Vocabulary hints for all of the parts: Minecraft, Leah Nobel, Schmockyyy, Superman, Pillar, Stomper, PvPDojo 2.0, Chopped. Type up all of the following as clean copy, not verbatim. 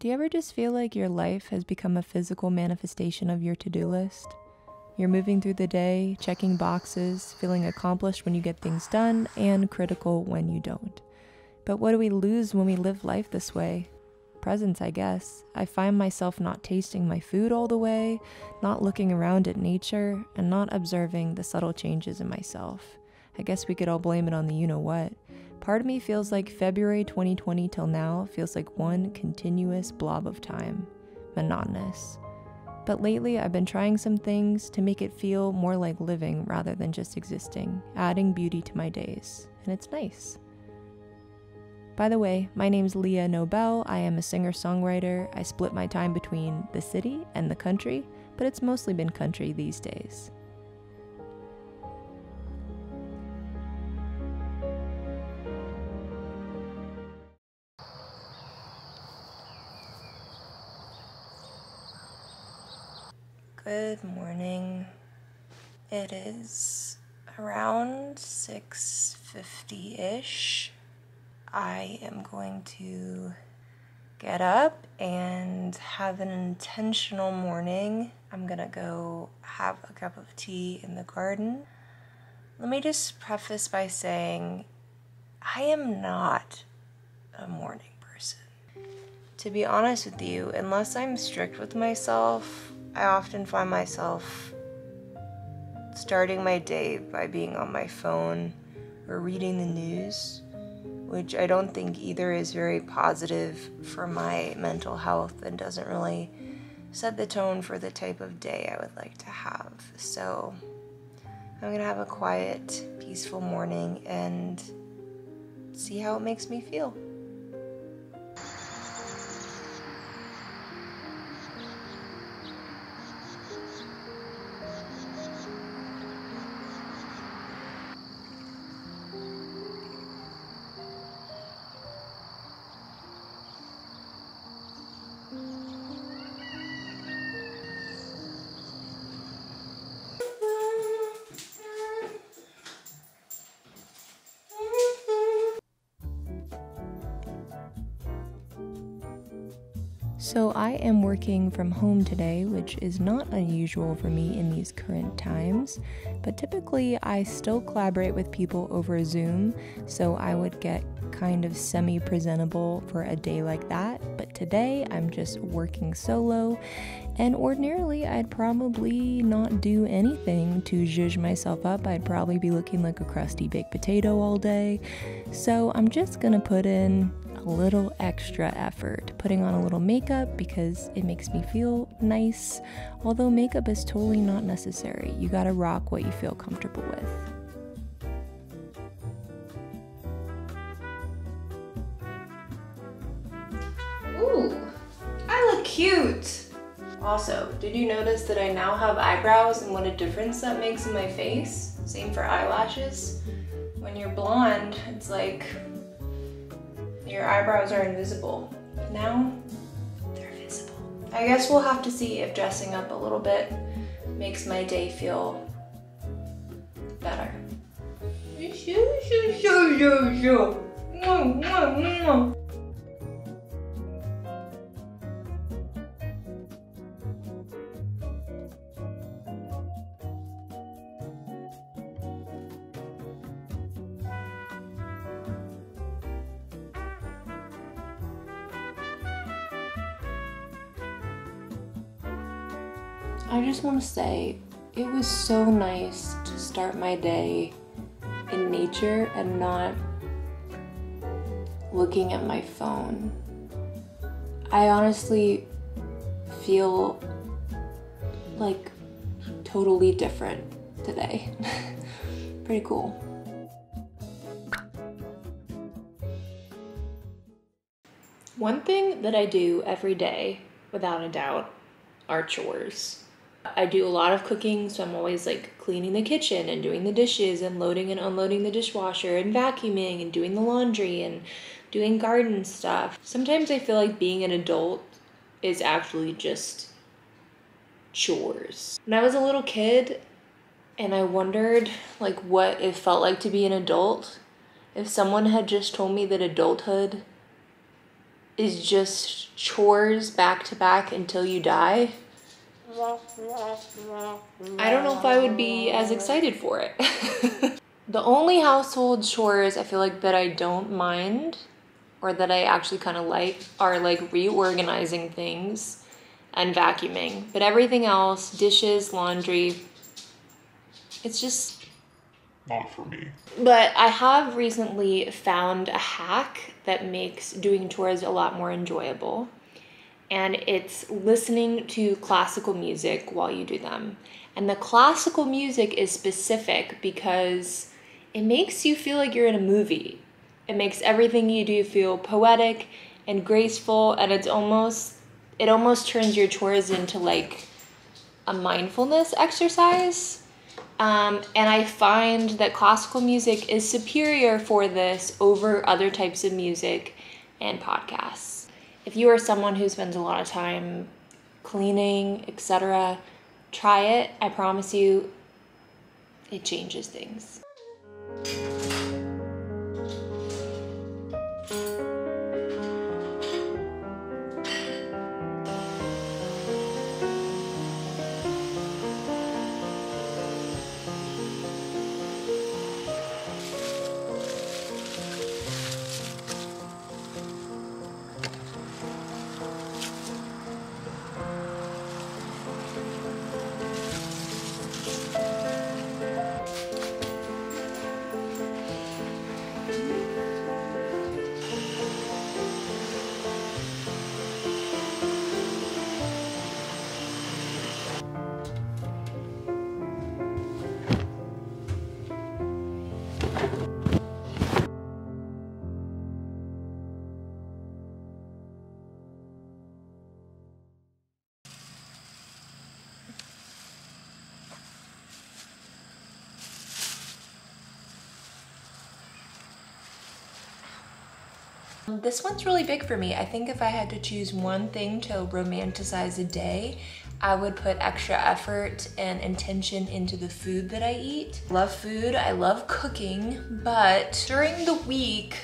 Do you ever just feel like your life has become a physical manifestation of your to-do list? You're moving through the day, checking boxes, feeling accomplished when you get things done, and critical when you don't. But what do we lose when we live life this way? Presence, I guess. I find myself not tasting my food all the way, not looking around at nature, and not observing the subtle changes in myself. I guess we could all blame it on the you-know-what. Part of me feels like February 2020 till now feels like one continuous blob of time. Monotonous. But lately, I've been trying some things to make it feel more like living rather than just existing, adding beauty to my days, and it's nice. By the way, my name's Leah Nobel. I am a singer-songwriter. I split my time between the city and the country, but it's mostly been country these days. Good morning. It is around 6:50-ish. I am going to get up and have an intentional morning. I'm gonna go have a cup of tea in the garden. Let me just preface by saying I am not a morning person. To be honest with you, unless I'm strict with myself, I often find myself starting my day by being on my phone or reading the news, which I don't think either is very positive for my mental health and doesn't really set the tone for the type of day I would like to have. So I'm gonna have a quiet, peaceful morning and see how it makes me feel. So I am working from home today, which is not unusual for me in these current times, but typically I still collaborate with people over Zoom, so I would get kind of semi-presentable for a day like that, but today I'm just working solo, and ordinarily I'd probably not do anything to zhuzh myself up. I'd probably be looking like a crusty baked potato all day, so I'm just gonna put in a little extra effort, putting on a little makeup because it makes me feel nice, although makeup is totally not necessary. You gotta rock what you feel comfortable with. Ooh, I look cute! Also, did you notice that I now have eyebrows and what a difference that makes in my face? Same for eyelashes. When you're blonde, it's like your eyebrows are invisible. Now, they're visible. I guess we'll have to see if dressing up a little bit makes my day feel better. I just want to say it was so nice to start my day in nature and not looking at my phone. I honestly feel like totally different today. Pretty cool. One thing that I do every day, without a doubt, are chores. I do a lot of cooking, so I'm always like cleaning the kitchen and doing the dishes and loading and unloading the dishwasher and vacuuming and doing the laundry and doing garden stuff. Sometimes I feel like being an adult is actually just chores. When I was a little kid and I wondered like what it felt like to be an adult, if someone had just told me that adulthood is just chores back to back until you die, I don't know if I would be as excited for it. The only household chores I feel like that I don't mind or that I actually kind of like are like reorganizing things and vacuuming. But everything else, dishes, laundry, it's just not for me. But I have recently found a hack that makes doing chores a lot more enjoyable. And it's listening to classical music while you do them. And the classical music is specific because it makes you feel like you're in a movie. It makes everything you do feel poetic and graceful, and it almost turns your chores into like a mindfulness exercise. And I find that classical music is superior for this over other types of music and podcasts. If you are someone who spends a lot of time cleaning, etc., try it. I promise you, it changes things. This one's really big for me. I think if I had to choose one thing to romanticize a day, I would put extra effort and intention into the food that I eat. Love food, I love cooking, but during the week,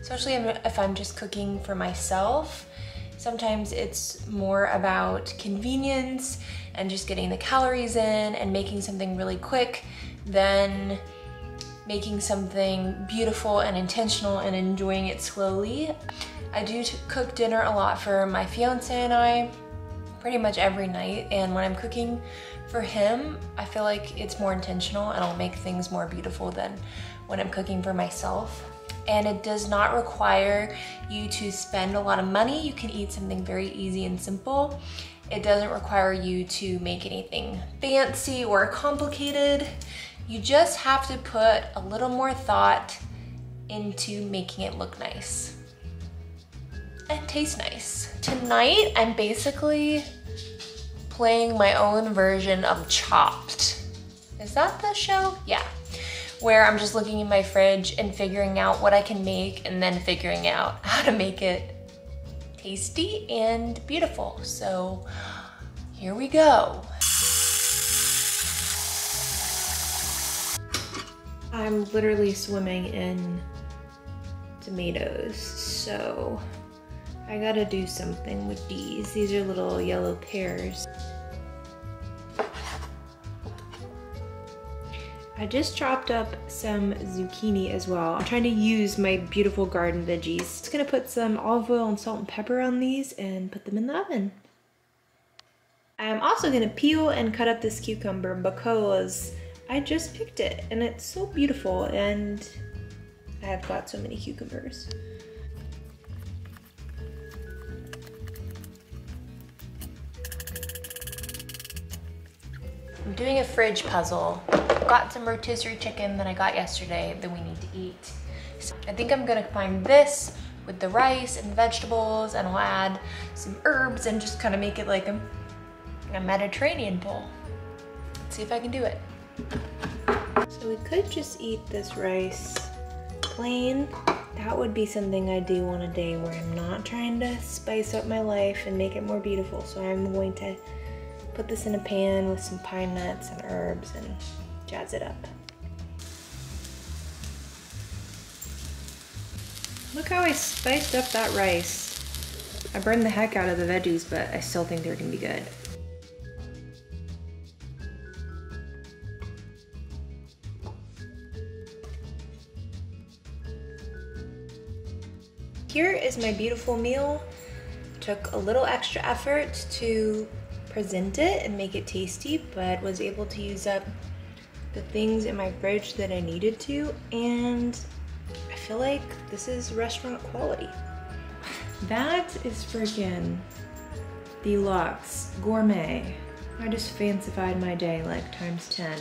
especially if I'm just cooking for myself, sometimes it's more about convenience and just getting the calories in and making something really quick than making something beautiful and intentional and enjoying it slowly. I do cook dinner a lot for my fiance and I pretty much every night, and when I'm cooking for him, I feel like it's more intentional and I'll make things more beautiful than when I'm cooking for myself. And it does not require you to spend a lot of money. You can eat something very easy and simple. It doesn't require you to make anything fancy or complicated. You just have to put a little more thought into making it look nice and taste nice. Tonight, I'm basically playing my own version of Chopped. Is that the show? Yeah. Where I'm just looking in my fridge and figuring out what I can make and then figuring out how to make it tasty and beautiful. So here we go. I'm literally swimming in tomatoes, so I gotta do something with these. These are little yellow pears. I just chopped up some zucchini as well. I'm trying to use my beautiful garden veggies. Just gonna put some olive oil and salt and pepper on these and put them in the oven. I'm also gonna peel and cut up this cucumber because I just picked it and it's so beautiful, and I have got so many cucumbers. I'm doing a fridge puzzle. Got some rotisserie chicken that I got yesterday that we need to eat. So I think I'm gonna combine this with the rice and vegetables, and I'll add some herbs and just kind of make it like a Mediterranean bowl. Let's see if I can do it. So we could just eat this rice plain. That would be something I do on a day where I'm not trying to spice up my life and make it more beautiful. So I'm going to put this in a pan with some pine nuts and herbs and jazz it up. Look how I spiced up that rice. I burned the heck out of the veggies, but I still think they're gonna be good. Here is my beautiful meal. Took a little extra effort to present it and make it tasty, but was able to use up the things in my fridge that I needed to, and I feel like this is restaurant quality. That is freaking deluxe, gourmet. I just fancified my day like times 10.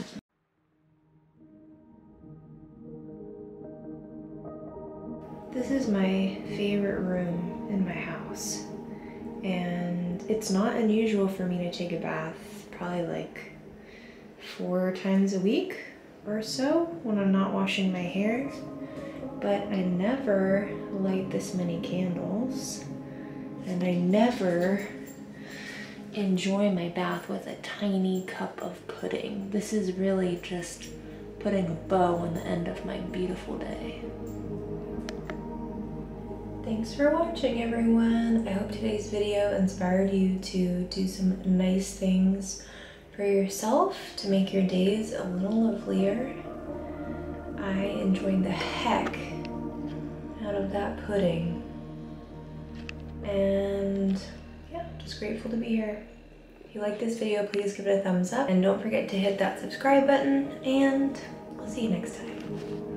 This is my favorite room in my house, and it's not unusual for me to take a bath probably like 4 times a week or so when I'm not washing my hair, but I never light this many candles, and I never enjoy my bath with a tiny cup of pudding. This is really just putting a bow on the end of my beautiful day. Thanks for watching, everyone. I hope today's video inspired you to do some nice things for yourself to make your days a little lovelier. I enjoyed the heck out of that pudding. And yeah, just grateful to be here. If you like this video, please give it a thumbs up and don't forget to hit that subscribe button, and I'll see you next time.